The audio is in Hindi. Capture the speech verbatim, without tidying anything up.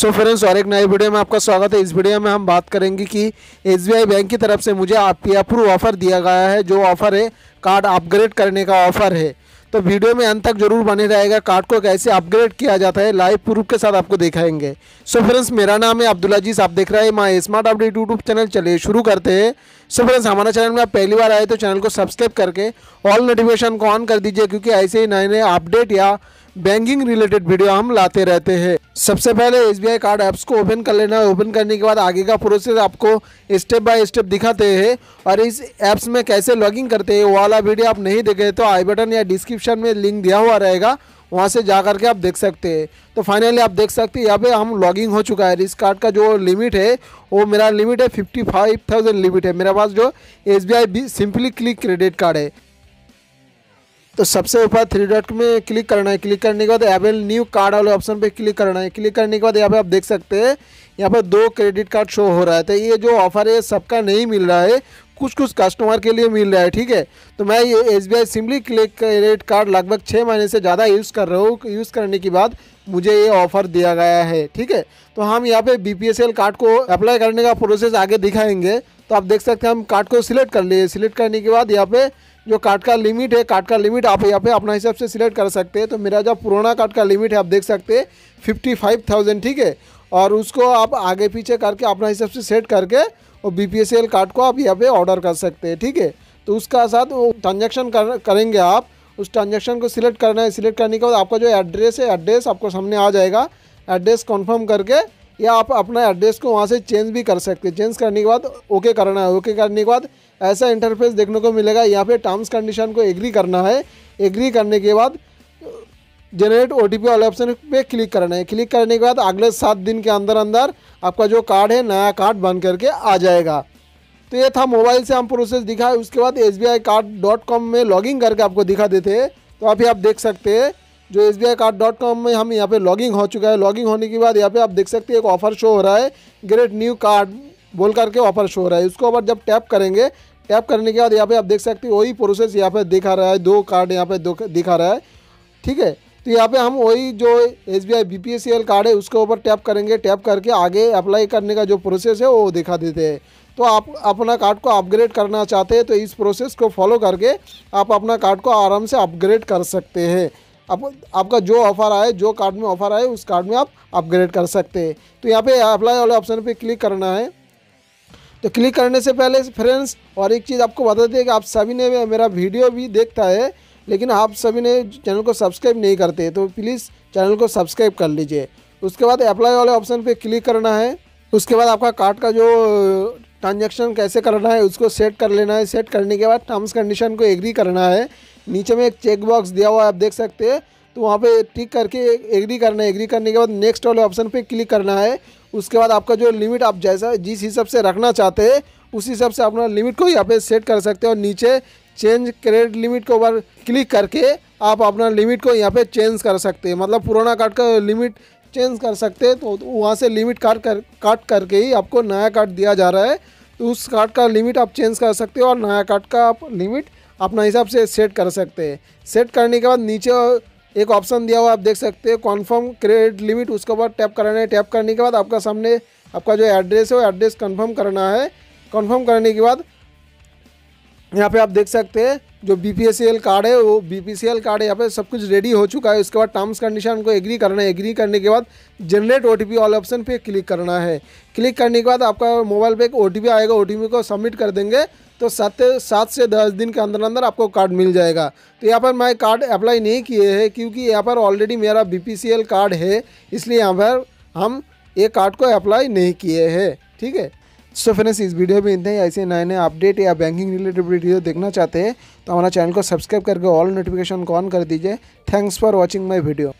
सो फ्रेंड्स और एक नए वीडियो में आपका स्वागत है। इस वीडियो में हम बात करेंगे कि एसबीआई बैंक की तरफ से मुझे आपकी अप्रूव ऑफ़र दिया गया है, जो ऑफ़र है कार्ड अपग्रेड करने का ऑफ़र है। तो वीडियो में अंत तक जरूर बने रहेगा, कार्ड को कैसे अपग्रेड किया जाता है लाइव प्रूफ के साथ आपको दिखाएंगे। सो फ्रेंड्स मेरा नाम है अब्दुल अजीज, आप देख रहे हैं माँ स्मार्ट अपडेट यूट्यूब चैनल। चलिए शुरू करते हैं। सो फ्रेंड्स हमारा चैनल में आप पहली बार आए तो चैनल को सब्सक्राइब करके ऑल नोटिफिकेशन को ऑन कर दीजिए, क्योंकि ऐसे ही नए नए अपडेट या बैंकिंग रिलेटेड वीडियो हम लाते रहते हैं। सबसे पहले एसबीआई कार्ड ऐप्स को ओपन कर लेना है। ओपन करने के बाद आगे का प्रोसेस आपको स्टेप बाय स्टेप दिखाते हैं, और इस ऐप्स में कैसे लॉगिन करते हैं वो वाला वीडियो आप नहीं देखे तो आई बटन या डिस्क्रिप्शन में लिंक दिया हुआ रहेगा, वहाँ से जा करके आप देख सकते हैं। तो फाइनली आप देख सकते हैं यहाँ पे हम लॉगिंग हो चुका है। इस कार्ड का जो लिमिट है वो मेरा लिमिट है फिफ्टी फाइव थाउजेंड लिमिट है मेरे पास, जो S B I simply click credit card है। तो सबसे ऊपर थ्री डॉट में क्लिक करना है। क्लिक करने के बाद एवेल न्यू कार्ड वाले ऑप्शन पे क्लिक करना है। क्लिक करने के बाद यहाँ पे आप देख सकते हैं यहाँ पे दो क्रेडिट कार्ड शो हो रहा है। तो ये जो ऑफ़र है सबका नहीं मिल रहा है, कुछ कुछ कस्टमर के लिए मिल रहा है, ठीक है। तो मैं ये S B I simply click credit card लगभग छः महीने से ज़्यादा यूज़ कर रहा हूँ। यूज़ करने के बाद मुझे ये ऑफ़र दिया गया है, ठीक है। तो हम यहाँ पे B P S C L card को अप्लाई करने का प्रोसेस आगे दिखाएंगे। तो आप देख सकते हैं हम कार्ड को सिलेक्ट कर लिए। सिलेक्ट करने के बाद यहाँ पे जो कार्ड का लिमिट है, कार्ड का लिमिट आप यहाँ पे अपना हिसाब से सिलेक्ट कर सकते हैं। तो मेरा जो पुराना कार्ड का लिमिट है आप देख सकते हैं फिफ्टी फाइव थाउजेंड, ठीक है। और उसको आप आगे पीछे करके अपना हिसाब से सेट करके और B P S C L card को आप यहाँ पे ऑर्डर कर सकते हैं, ठीक है। तो उसका साथ वो ट्रांजेक्शन कर, करेंगे आप उस ट्रांजेक्शन को सिलेक्ट करना है। सिलेक्ट करने के बाद आपका जो एड्रेस है एड्रेस आपको सामने आ जाएगा। एड्रेस कन्फर्म करके या आप अपना एड्रेस को वहाँ से चेंज भी कर सकते हैं। चेंज करने के बाद ओके करना है। ओके करने के बाद ऐसा इंटरफेस देखने को मिलेगा। यहाँ पे टर्म्स कंडीशन को एग्री करना है। एग्री करने के बाद जनरेट ओटीपी वाले ऑप्शन पे क्लिक करना है। क्लिक करने के बाद अगले सात दिन के अंदर अंदर आपका जो कार्ड है नया कार्ड बन करके आ जाएगा। तो ये था मोबाइल से हम प्रोसेस दिखाए। उसके बाद S B I card dot com में लॉगिन करके आपको दिखा देते हैं। तो अभी आप देख सकते हैं जो S B I card dot com में हम यहाँ पे लॉगिंग हो चुका है। लॉगिंग होने के बाद यहाँ पे आप देख सकते हैं एक ऑफ़र शो हो रहा है, ग्रेट न्यू कार्ड बोल करके ऑफ़र शो हो रहा है। उसको ऊपर जब टैप करेंगे, टैप करने के बाद यहाँ पे आप देख सकते हैं वही प्रोसेस यहाँ पे दिखा रहा है। दो कार्ड यहाँ पे दो दिखा रहा है, ठीक है। तो यहाँ पे हम वही जो S B I B P S C L card है उसके ऊपर टैप करेंगे। टैप करके आगे अप्लाई करने का जो प्रोसेस है वो दिखा देते हैं। तो आप अपना कार्ड को अपग्रेड करना चाहते हैं तो इस प्रोसेस को फॉलो करके आप अपना कार्ड को आराम से अपग्रेड कर सकते हैं। आप आपका जो ऑफ़र आए, जो कार्ड में ऑफ़र आए उस कार्ड में आप अपग्रेड कर सकते हैं। तो यहाँ पे अप्लाई वाले ऑप्शन पे क्लिक करना है। तो क्लिक करने से पहले फ्रेंड्स और एक चीज़ आपको बता दें कि आप सभी ने मेरा वीडियो भी देखता है, लेकिन आप सभी ने चैनल को सब्सक्राइब नहीं करते, तो प्लीज़ चैनल को सब्सक्राइब कर लीजिए। उसके बाद अप्लाई वाले ऑप्शन पर क्लिक करना है। उसके बाद आपका कार्ड का जो ट्रांजेक्शन कैसे करना है उसको सेट कर लेना है। सेट करने के बाद टर्म्स कंडीशन को एग्री करना है। नीचे में एक चेक बॉक्स दिया हुआ है आप देख सकते हैं, तो वहाँ पे टिक करके एग्री करना है। एग्री करने के बाद नेक्स्ट वाले ऑप्शन पे क्लिक करना है। उसके बाद आपका जो लिमिट आप जैसा जिस हिसाब से रखना चाहते हैं उस हिसाब से अपना लिमिट को यहाँ पे सेट कर सकते हैं। और नीचे चेंज क्रेडिट लिमिट के ऊपर क्लिक करके आप अपना लिमिट को यहाँ पर चेंज कर सकते हैं, मतलब पुराना कार्ड का लिमिट चेंज कर सकते हैं। तो वहाँ से लिमिट काट कर काट करके ही आपको नया कार्ड दिया जा रहा है, तो उस कार्ड का लिमिट आप चेंज कर सकते हो और नया कार्ड का आप लिमिट अपना हिसाब से सेट कर सकते हैं। सेट करने के बाद नीचे एक ऑप्शन दिया हुआ आप देख सकते हैं कॉन्फर्म क्रेडिट लिमिट, उसके बाद टैप करना है। टैप करने के बाद आपका सामने आपका जो एड्रेस है वो एड्रेस कन्फर्म करना है। कन्फर्म करने के बाद यहाँ पे आप देख सकते हैं जो B P S C L card है वो B P C L card यहाँ पे सब कुछ रेडी हो चुका है। उसके बाद टर्म्स कंडीशन को एग्री करना है। एग्री करने के बाद जनरेट ओ टी पी वाले ऑप्शन पे क्लिक करना है। क्लिक करने के बाद आपका मोबाइल पे एक ओ टी पी आएगा, ओ टी पी को सबमिट कर देंगे तो सात सात से दस दिन के अंदर अंदर आपको कार्ड मिल जाएगा। तो यहाँ पर मैं कार्ड अप्लाई नहीं किए हैं, क्योंकि यहाँ पर ऑलरेडी मेरा B P C L card है, इसलिए यहाँ पर हम ये कार्ड को अप्लाई नहीं किए हैं, ठीक है। सो फ्रेंड्स इस वीडियो में इतने ही। ऐसे नए नए अपडेट या बैंकिंग रिलेटेड वीडियो देखना चाहते हैं तो हमारा चैनल को सब्सक्राइब करके ऑल नोटिफिकेशन को ऑन कर दीजिए। Thanks for watching my video.